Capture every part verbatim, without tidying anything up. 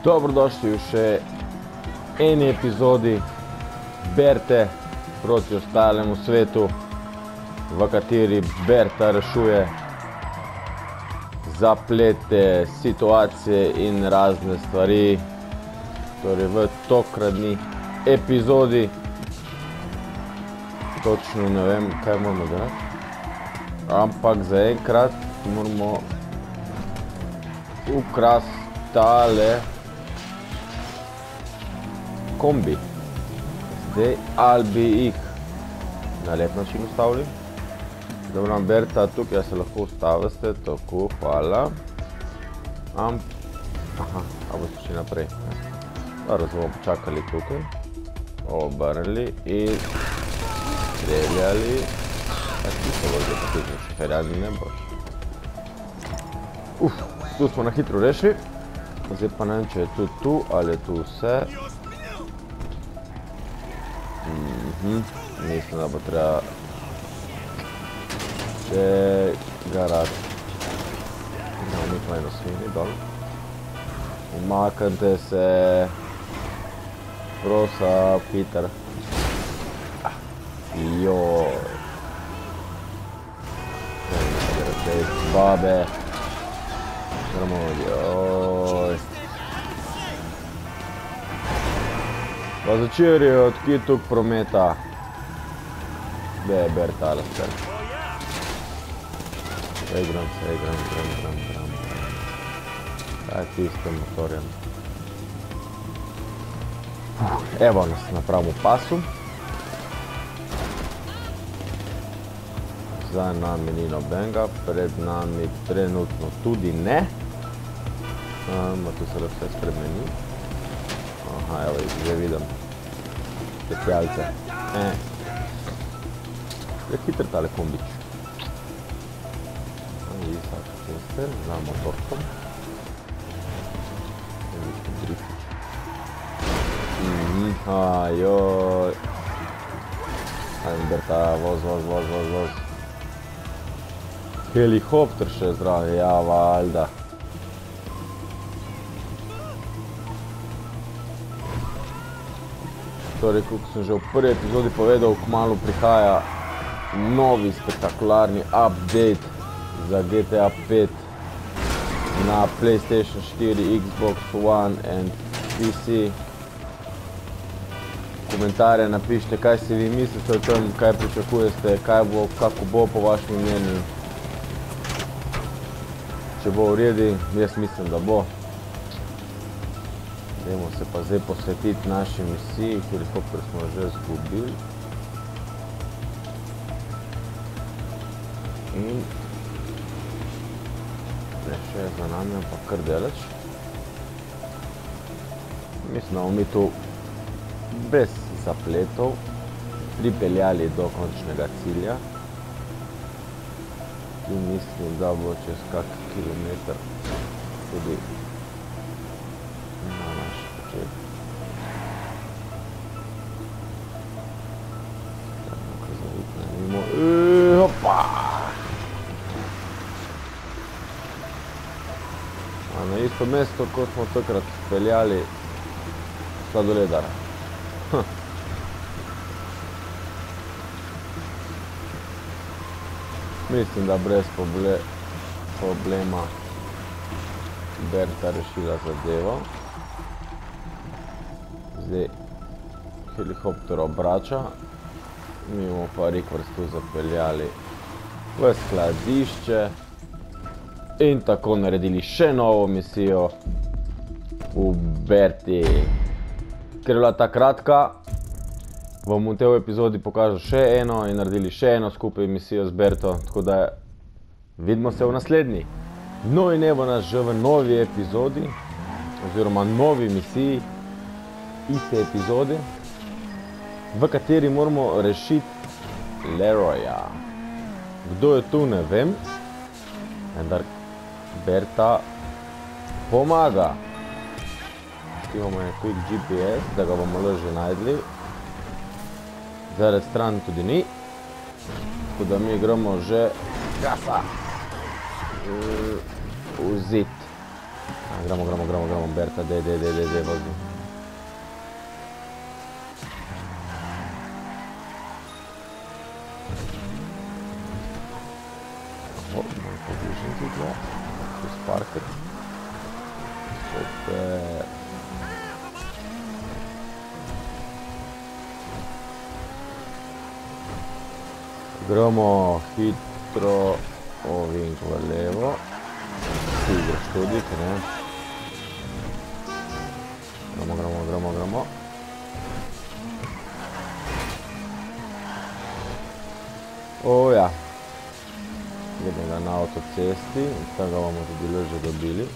Dobrodošli u še eni epizodi Berte proti ostalemu svetu, v kateri Berta rešuje zaplete, situacije in razne stvari. Torej v tokratni epizodi, točno ne vem, kaj moramo delati, ampak zaenkrat moramo ukrasti tale kombi. Zdaj, ali bi jih na lep način ustavili. Dobro, Berta, tukaj se lahko ustavite, tako, hvala. Aha, a boste še naprej. Dobro, smo počakali tukaj, obrnili in streljali. A ti se boš, da potrebno še ferjani ne boš. Uf, tu smo na hitro rešili. Zdaj pa ne vem, če je tu tu ali je tu vse. Mislim, da bo treba še garati. Imamo nekaj eno smini, dol. Umaknite se. Prosa, Peter. Joj. Zdaj, babe. Gramo, joj. Pa začer je odkituk prometa. Kde je Berta Alaster? Ej, gram se, ej, gram, gram, gram, gram. Kaj ti s tem motorjem? Evo nas napravimo pasu. Za nami ni nobenega, pred nami trenutno tudi ne. Tu se lahko vse spremeni. Aha, evo, zdaj vidim. Specialce. Je hitr tale kombič. Isak cester za motorkom. Ajoj. Ajde, Berta, voz, voz, voz, voz, voz. Helikopter še zdravi, ja, valjda. Torej, kot sem že v prvi epizodi povedal, kmalu prihaja novi spektakularni update za G T A pet na PlayStation štiri, Xbox One in P C. Komentarje napišite, kaj si vi mislite o tem, kaj pričakujete, kaj bo, kako bo po vašem mnenju. Če bo vredi, jaz mislim, da bo. Dajmo se pa zdaj posvetiti naši misiji, helikopter smo že zgubili. In ne, še je za nami, ampak kar delač. Mislim, da bomo mi tu brez zapletov pripeljali do končnega cilja. In mislim, da bo čez kak kilometr tudi na naš počet. Tako, ko zavitnemo. Hopa! Na isto mesto, ko smo takrat peljali sladoledara. Mislim, da brez problema Berta rešila zadevo. Zdaj helikopter obrača. Mi bomo pa rekvrstu zapeljali v skladišče in tako naredili še novo misijo v Berti. Ker je bila ta kratka, vam v tej epizodi pokažem še eno in naredili še eno skupaj misijo z Berto, tako da vidimo se v naslednji. No in evo nas že v novi epizodi, oziroma novi misiji, iste epizode, v kateri moramo rešiti Leroja. Kdo je tu, ne vem, vendar Berta pomaga. Aktivamo je quick G P S, da ga bomo lažje najdli. Zaradi stran tudi ni, tako da mi gremo že gasa v zid. gramo, gramo, gramo, gramo, Berta, dej, dej, dej, dej, dej, vozi. Oh, non capisci di qua. Questo Parker. Aspetta. Gromo, hitro, oh, vinco, allevo. Tigro, studi, che ne è? Gromo, gromo, gromo, gromo. Oh, ja. Idemo ga na autocesti in tako bomo tudi leže dobili.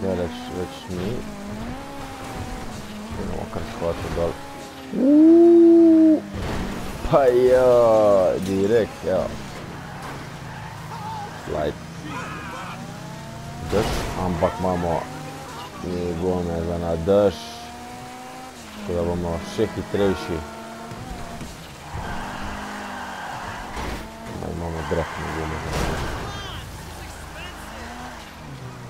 Deleč več ni. Idemo kar skoče dol. Uuuu. Pa joj, direkt, evo. Slide. Drž, ampak imamo gome za na drž. Tako da bomo še hitrejši. Da imamo drefne gome za na drž.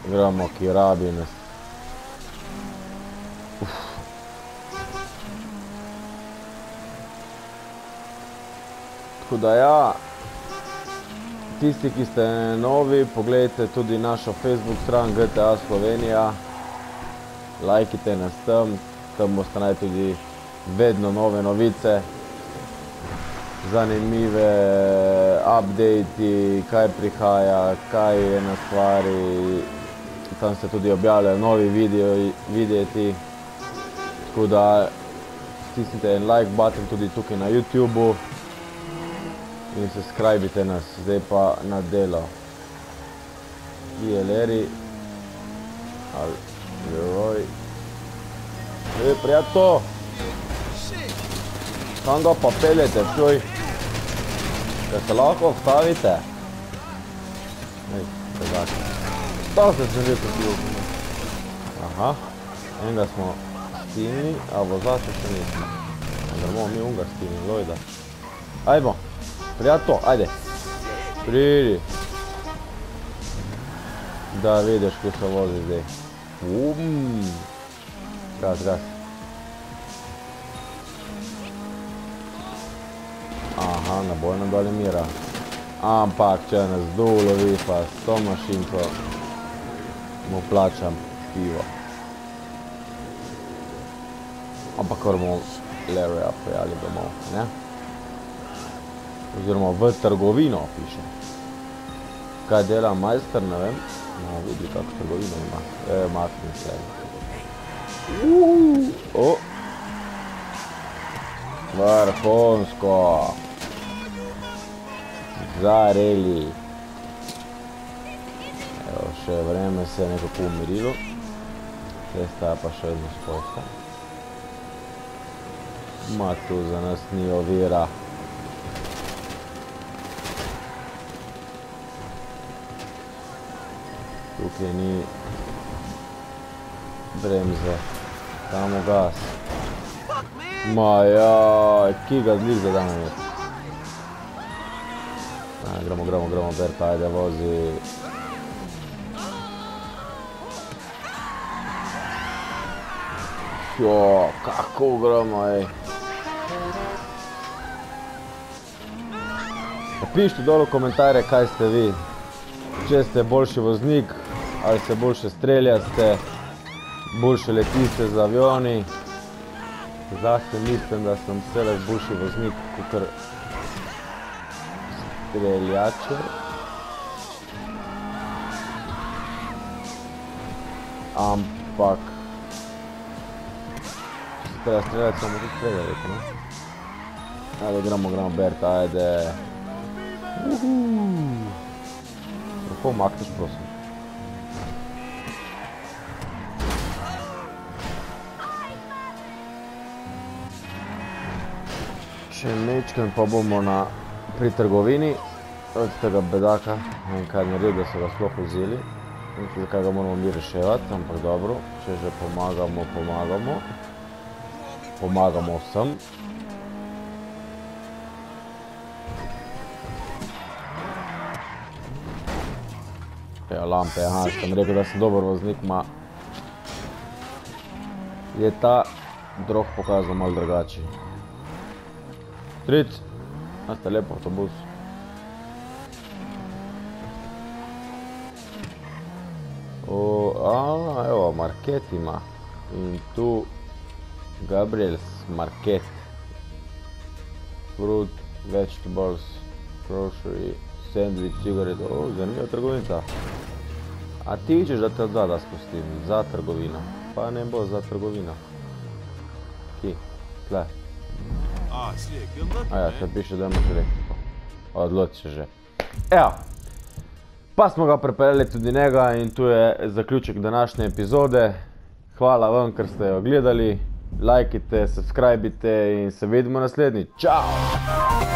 Gramo, ki rabi nas. Tako da ja, tisti, ki ste novi, pogledajte tudi našo Facebook stran G T A Slovenija, lajkite nas tam, tam boste naj tudi vedno nove novice, zanimive update-i, kaj prihaja, kaj je na stvari, tam se tudi objavljajo novi videi, tako da stisnite en like button tudi tukaj na YouTube-u, in subscribite nas, zdaj pa na delo. I L R-i ali Leroy. Ej, prijato! Kam ga pa peljete, pjoj? Da se lahko vstavite? Ej, pezaki. Stav se sem že potil. Aha, enega smo stilni, a vozače še nismo. Zdaj bomo mi unga stilni, Lloyda. Ajmo! Prijatno, ajde, pridi, da vidiš, ko se vozi zdaj. Uuuumm, gas, gas. Aha, na bolj nam dole mira. Ampak, če nas dolovi pa s to mašinko, mu plačam pivo. Ampak, kar bomo Larryja prijali domov, ne? Oziroma v trgovino piše. Kaj dela majster, ne vem. No, vidi kako trgovino ima. E, matni se. Uuuu, o. Vrhonsko. Zareli. Evo, še vreme se je nekako umirilo. Cesta je pa še vedno spolska. Ma tu za nas ni ovira. Tukaj ni bremze, damo gas. Ma jaj, ki ga zlih zadamo je. Gramo, gramo, gramo, Berta, ajde, vozi. Jo, kako gramo, ej. Napišite dol v komentarje, kaj ste vi. Če ste boljši voznik, ali se boljše streljate, boljše letite z avioni. Zase mislim, da sem vselej boljši voznik, kakor streljačer. Ampak, če se treba streljati, samo tudi streljati, ne? Ajde, gramo, gramo, Berta, ajde. Uhuu. Lahko umakneš, prosim. Še mečkem pa bomo pri trgovini od tega bedaka, enkaj naredil, da so ga sploh vzeli. Zakaj ga moramo mi reševati, ampak dobro, če že pomagamo, pomagamo. Pomagamo vsem. Čakajo lampe, aha, sem rekel, da sem dober voznik, ma je ta drog pokazal malo drugače. Tric, a ste lep avtobus. A, evo, market ima. In tu Gabriel's Market. Fruit, vegetables, grocery, sandwich, cigaret. O, zanimiva trgovinca. A ti vičeš, da te od zada spustim. Za trgovino. Pa ne bo za trgovino. Ki? Tle. Aja, se piše, da ima elektriko. Odloči se že. Evo. Pa smo ga pripeljali tudi njega in tu je zaključek današnje epizode. Hvala vam, ker ste jo gledali. Lajkite, subscribite in se vidimo naslednji. Čau!